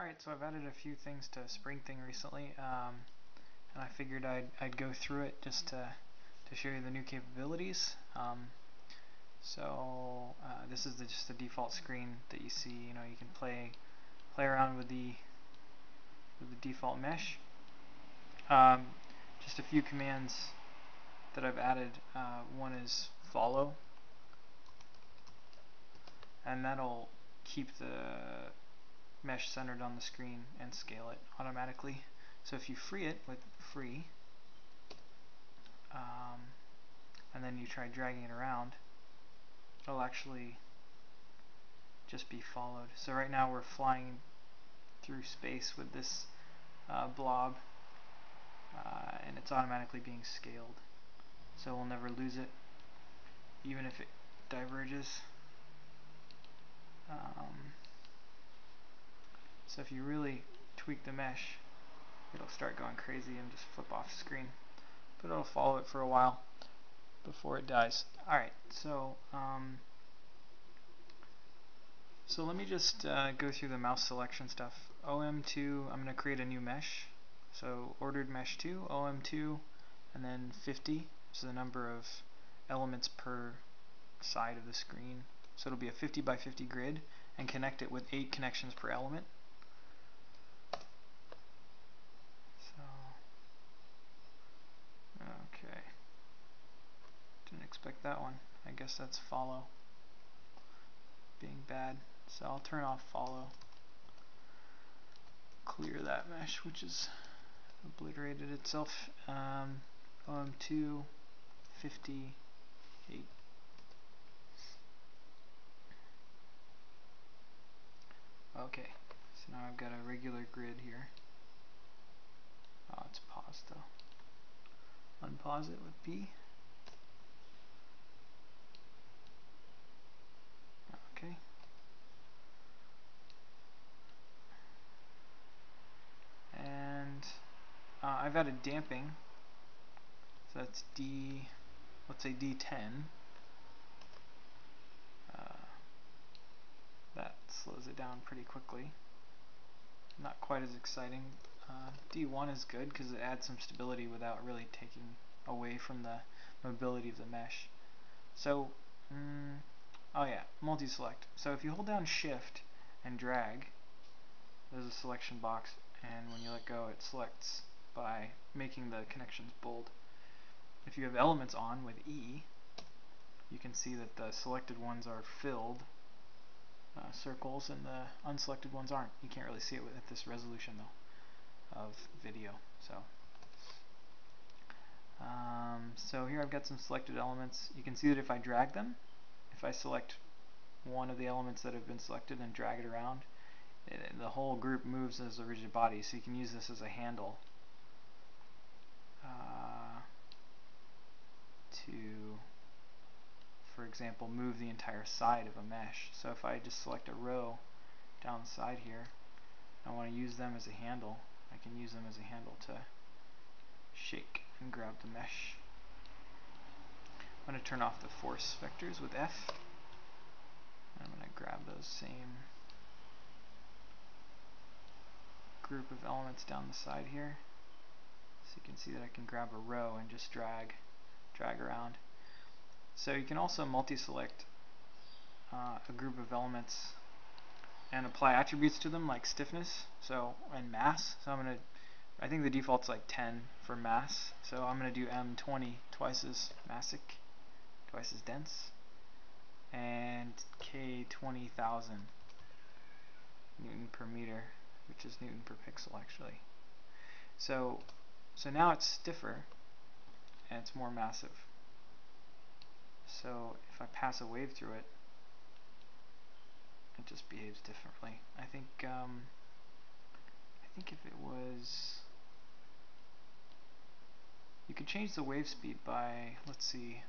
Alright, so I've added a few things to SpringThing recently, and I figured I'd go through it just to show you the new capabilities. This is just the default screen that you see. You know, you can play around with the default mesh. Just a few commands that I've added. One is follow, and that'll keep the mesh centered on the screen and scale it automatically. So if you free it with free, and then you try dragging it around, it'll actually just be followed. So right now we're flying through space with this blob, and it's automatically being scaled. So we'll never lose it, even if it diverges. So if you really tweak the mesh, it'll start going crazy and just flip off screen. But it'll follow it for a while before it dies. Alright, so let me just go through the mouse selection stuff. OM2, I'm going to create a new mesh. So ordered mesh 2, OM2, and then 50, so the number of elements per side of the screen. So it'll be a 50 by 50 grid, and connect it with 8 connections per element. So, okay. Didn't expect that one. I guess that's follow being bad. So I'll turn off follow. Clear that mesh, which is obliterated itself. OM2, 50, 8. Okay, so now I've got a regular grid here. Oh, it's paused though. Unpause it with B. Okay. And I've added damping. So that's D, let's say D10. That slows it down pretty quickly. Not quite as exciting. D1 is good because it adds some stability without really taking away from the mobility of the mesh. So, oh yeah, multi-select. So if you hold down shift and drag, there's a selection box, and when you let go it selects by making the connections bold. If you have elements on with E, you can see that the selected ones are filled circles and the unselected ones aren't. You can't really see it at this resolution though of video. So so here I've got some selected elements. You can see that if I drag them, if I select one of the elements that have been selected and drag it around, the whole group moves as a rigid body. So you can use this as a handle to, for example, move the entire side of a mesh. So if I just select a row down the side here, I want to use them as a handle. I can use them as a handle to shake and grab the mesh. I'm going to turn off the force vectors with F. I'm going to grab those same group of elements down the side here. So you can see that I can grab a row and just drag around. So you can also multi-select a group of elements and apply attributes to them, like stiffness and mass. So I think the default's like 10 for mass. So I'm gonna do M20, twice as massic, twice as dense, and K20,000 Newton per meter, which is Newton per pixel actually. So now it's stiffer and it's more massive. So if I pass a wave through it, it just behaves differently. I think if it was, you could change the wave speed by, let's see,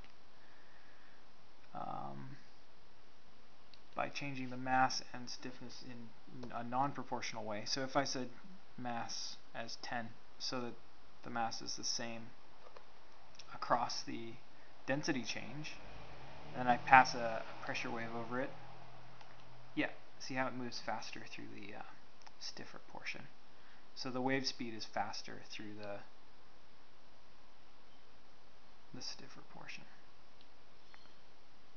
by changing the mass and stiffness in a non-proportional way. So if I said mass as 10, so that the mass is the same across the density change, and I pass a pressure wave over it. Yeah, see how it moves faster through the stiffer portion. So the wave speed is faster through the stiffer portion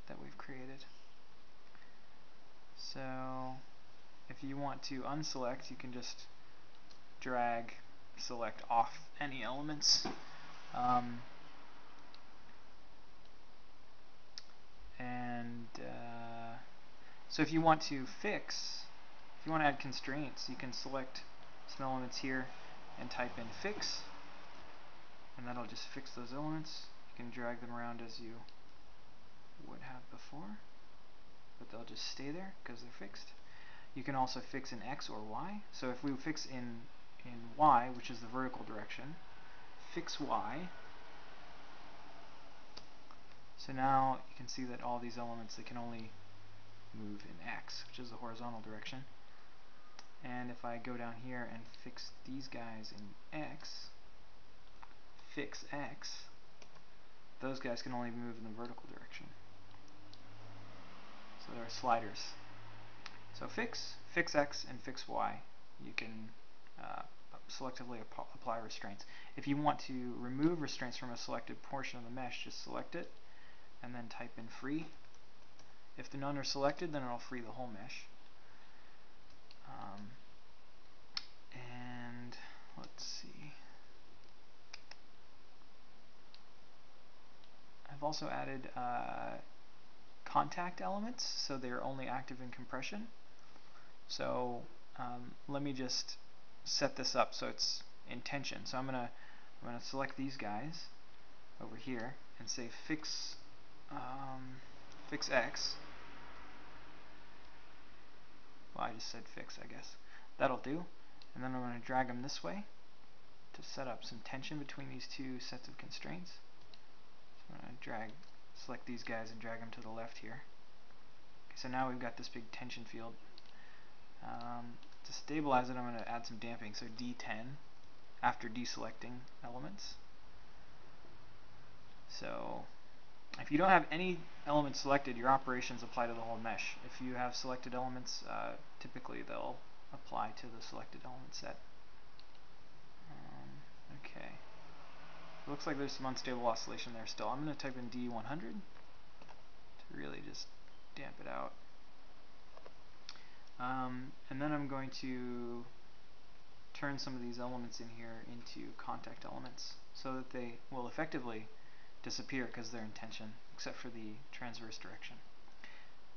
that we've created. So if you want to unselect, you can just drag select off any elements, so if you want to fix, if you want to add constraints, you can select some elements here and type in fix, and that'll just fix those elements. You can drag them around as you would have before, but they'll just stay there because they're fixed. You can also fix in X or Y. So if we fix in Y, which is the vertical direction, fix Y. So now you can see that all these elements, they can only move in X, which is the horizontal direction. And if I go down here and fix these guys in X, fix X, those guys can only move in the vertical direction. So there are sliders. So fix, fix X, and fix Y. You can selectively apply restraints. If you want to remove restraints from a selected portion of the mesh, just select it and then type in free. If the none are selected, then it'll free the whole mesh. And let's see. I've also added contact elements, so they're only active in compression. So let me just set this up so it's in tension. So I'm gonna select these guys over here and say fix fix X. Well, I just said fix, I guess. That'll do. And then I'm gonna drag them this way to set up some tension between these two sets of constraints. So I'm gonna select these guys and drag them to the left here. Okay, so now we've got this big tension field. To stabilize it, I'm going to add some damping, so D10 after deselecting elements. So if you don't have any elements selected, your operations apply to the whole mesh. If you have selected elements, typically they'll apply to the selected element set. Okay. It looks like there's some unstable oscillation there still. I'm going to type in D100 to really just damp it out. And then I'm going to turn some of these elements in here into contact elements so that they will effectively disappear because they're in tension, except for the transverse direction.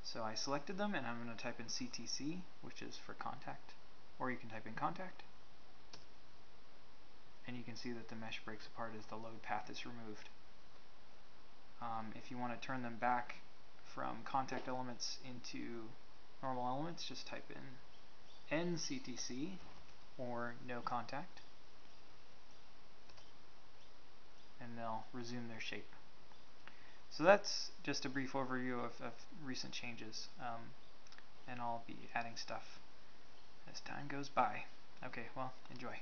So I selected them, and I'm going to type in CTC, which is for contact, or you can type in contact. And you can see that the mesh breaks apart as the load path is removed. If you want to turn them back from contact elements into normal elements, just type in NCTC or no contact, and they'll resume their shape. So that's just a brief overview of recent changes, and I'll be adding stuff as time goes by. Okay, well, enjoy.